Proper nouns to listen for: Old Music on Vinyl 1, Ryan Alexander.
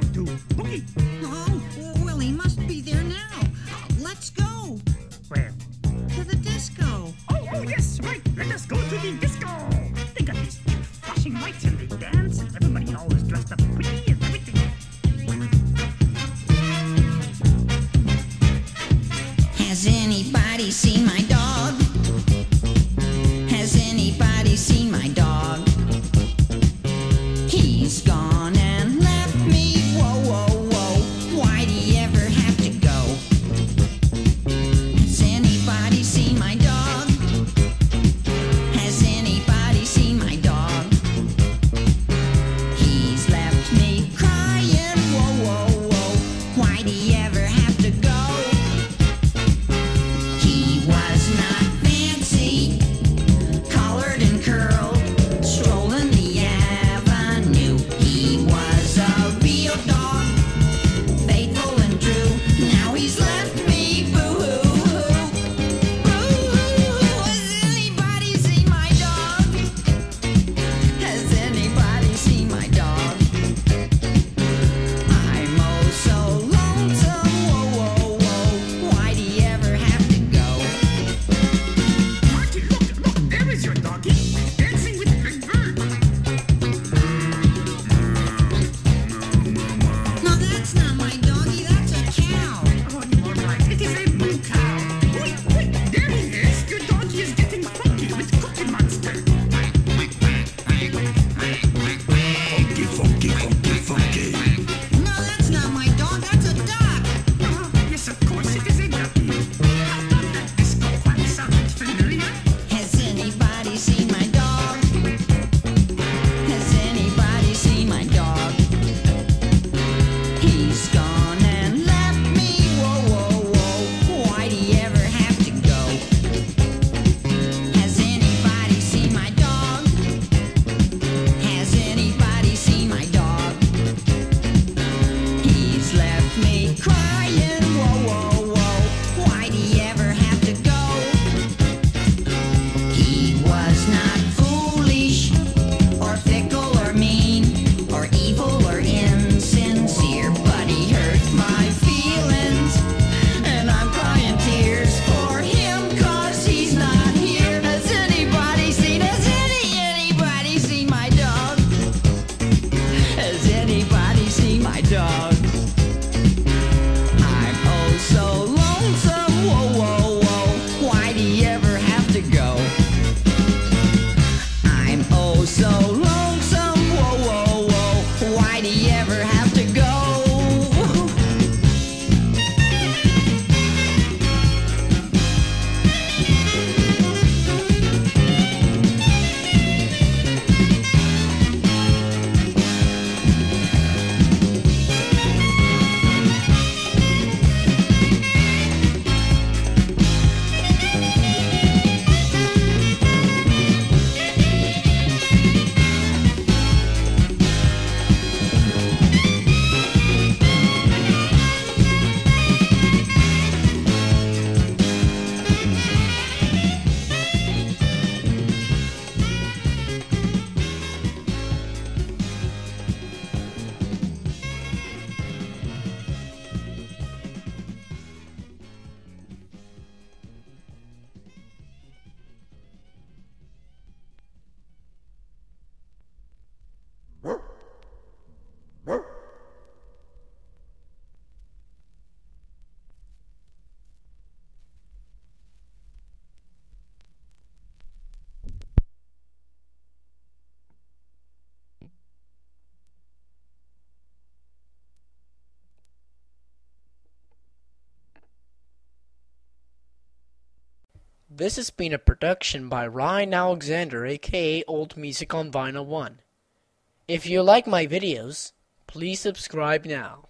don't do. Boogie. Oh, well, he must be there now. Let's go. Where? To the disco. Oh, yes, right. Let us go to the disco. They got these big flashing lights and they dance. Everybody always dressed up pretty and everything. Has anybody seen my dog? Has anybody seen my dog? He's gone and left me. Whoa, whoa, whoa. Why'd he ever have to go? Has anybody seen my dog? Has anybody seen my dog? He's left me crying. Whoa, whoa, whoa. Why'd he ever have to go? He was not fancy, colored and curled. This has been a production by Ryan Alexander, aka Old Music on Vinyl 1. If you like my videos, please subscribe now.